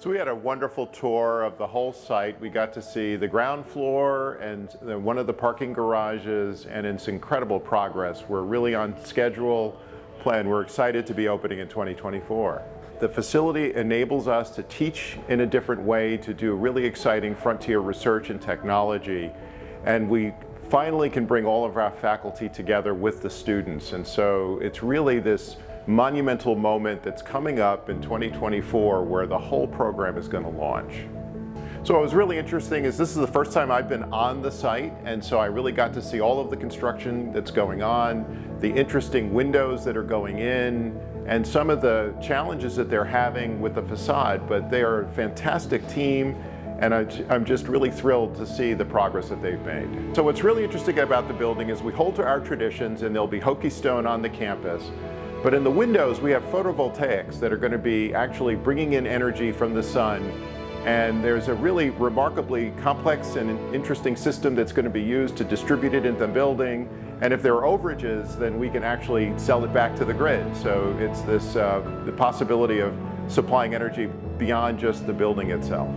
So we had a wonderful tour of the whole site. We got to see the ground floor and one of the parking garages, and it's incredible progress. We're really on schedule, plan. We're excited to be opening in 2024. The facility enables us to teach in a different way, to do really exciting frontier research and technology, and we finally can bring all of our faculty together with the students. And so it's really this monumental moment that's coming up in 2024 where the whole program is going to launch. So what was really interesting is this is the first time I've been on the site, and so I really got to see all of the construction that's going on, the interesting windows that are going in, and some of the challenges that they're having with the facade, but they are a fantastic team. And I'm just really thrilled to see the progress that they've made. So what's really interesting about the building is we hold to our traditions, and there'll be Hokie Stone on the campus. But in the windows, we have photovoltaics that are going to be actually bringing in energy from the sun. And there's a really remarkably complex and interesting system that's going to be used to distribute it in the building. And if there are overages, then we can actually sell it back to the grid. So it's this the possibility of supplying energy beyond just the building itself.